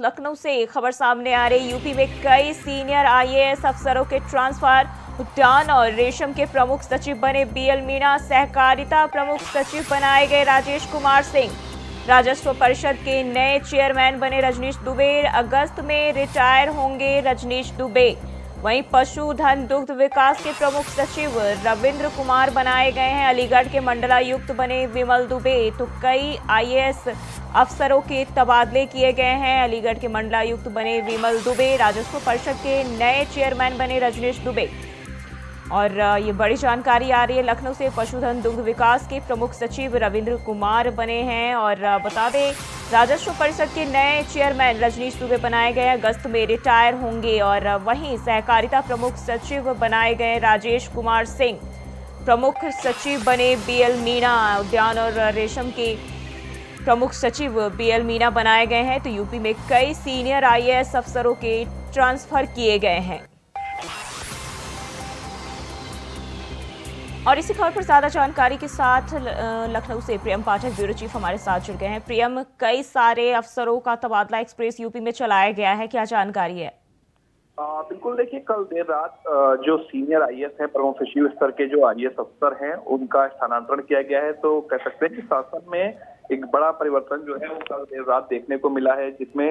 लखनऊ से एक खबर सामने आ रही। यूपी में कई सीनियर आईएएस अफसरों के ट्रांसफर, उद्यान और रेशम के प्रमुख सचिव बने बीएल मीणा, सहकारिता प्रमुख सचिव बनाए गए राजेश कुमार सिंह, राजस्व परिषद के नए चेयरमैन बने रजनीश दुबे, अगस्त में रिटायर होंगे रजनीश दुबे। वहीं पशुधन दुग्ध विकास के प्रमुख सचिव रवींद्र कुमार बनाए गए हैं, अलीगढ़ के मंडलायुक्त बने विमल दुबे। तो कई आईएएस अफसरों के तबादले किए गए हैं, अलीगढ़ के मंडलायुक्त बने विमल दुबे, राजस्व परिषद के नए चेयरमैन बने रजनीश दुबे। और ये बड़ी जानकारी आ रही है लखनऊ से। पशुधन दुग्ध विकास के प्रमुख सचिव रवींद्र कुमार बने हैं और बता दें राजस्व परिषद के नए चेयरमैन रजनीश दुबे बनाए गए, अगस्त में रिटायर होंगे। और वहीं सहकारिता प्रमुख सचिव बनाए गए राजेश कुमार सिंह, प्रमुख सचिव बने बीएल मीणा, उद्यान और रेशम के प्रमुख सचिव बीएल मीणा बनाए गए हैं। तो यूपी में कई सीनियर आईएएस अफसरों के ट्रांसफर किए गए हैं। और इसी खबर पर ज़्यादा जानकारी के साथ लखनऊ से प्रियम पाठक ब्यूरो चीफ हमारे साथ जुड़ गए हैं। प्रियम, कई सारे अफसरों का तबादला एक्सप्रेस यूपी में चलाया गया है, क्या जानकारी है? बिल्कुल, देखिए कल देर रात जो सीनियर आईएएस हैं, प्रोफेशनल स्तर के जो आईएएस अफसर हैं, उनका स्थानांतरण किया गया है। तो कह सकते हैं कि शासन में एक बड़ा परिवर्तन जो है वो कल देर रात देखने को मिला है, जिसमें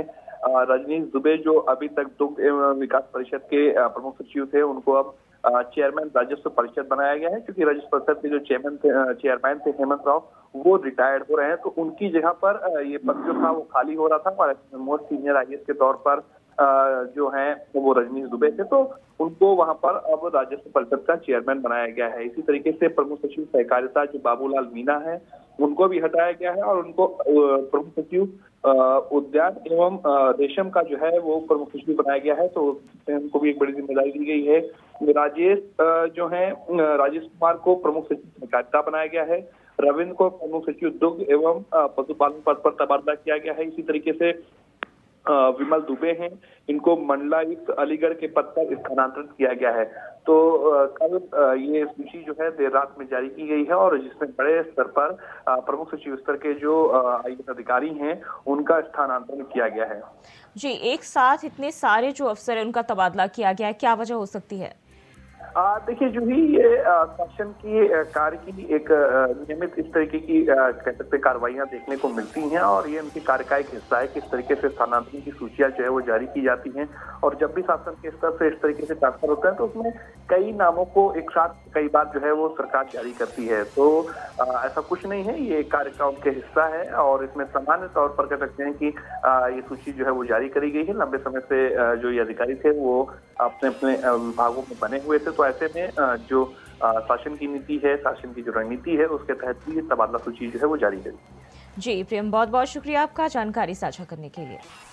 रजनीश दुबे जो अभी तक दुग्ध एवं विकास परिषद के प्रमुख सचिव थे, उनको अब चेयरमैन राजस्व परिषद बनाया गया है, क्योंकि राजस्व परिषद के जो चेयरमैन थे हेमंत राव, वो रिटायर्ड हो रहे हैं। तो उनकी जगह पर ये पद जो था वो खाली हो रहा था और मोस्ट सीनियर आईएएस के तौर पर जो है वो रजनीश दुबे थे, तो उनको वहां पर अब राजस्व परिषद का चेयरमैन बनाया गया है। इसी तरीके से प्रमुख सचिव सहकारिता जो बाबूलाल मीणा है, उनको भी हटाया गया है और उनको प्रमुख सचिव उद्यान एवं रेशम का जो है वो प्रमुख सचिव बनाया गया है। तो उनको भी एक बड़ी जिम्मेदारी दी गई है। राजेश कुमार को प्रमुख सचिव सहकारिता बनाया गया है, रविंद्र को प्रमुख सचिव दुग्ध एवं पशुपालन पद पर तबादला किया गया है। इसी तरीके से विमल दुबे हैं, इनको मंडलायुक्त अलीगढ़ के पद पर स्थानांतरित किया गया है। तो कल ये सूची जो है देर रात में जारी की गई है और जिसमें बड़े स्तर पर प्रमुख सचिव स्तर के जो आईएएस अधिकारी हैं, उनका स्थानांतरण किया गया है। जी, एक साथ इतने सारे जो अफसर हैं उनका तबादला किया गया है, क्या वजह हो सकती है? देखिए, जो ही ये शासन की कार्य की एक नियमित इस तरीके की कह सकते कार्रवाइयां देखने को मिलती हैं और ये उनके कार्य का एक हिस्सा है कि इस तरीके से स्थानांतरण की सूचियां जो है वो जारी की जाती हैं। और जब भी शासन के स्तर से इस तरीके से ट्रांसफर होता है तो उसमें कई नामों को एक साथ कई बार जो है वो सरकार जारी करती है। तो ऐसा कुछ नहीं है, ये कार्य का उनके हिस्सा है और इसमें सामान्य तौर पर कह सकते हैं कि ये सूची जो है वो जारी करी गई है। लंबे समय से जो ये अधिकारी थे वो अपने अपने विभागों में बने हुए थे, तो ऐसे में जो शासन की नीति है, शासन की जो रणनीति है, उसके तहत ये तबादला सूची जो है वो जारी करी। जी प्रियम, बहुत बहुत शुक्रिया आपका जानकारी साझा करने के लिए।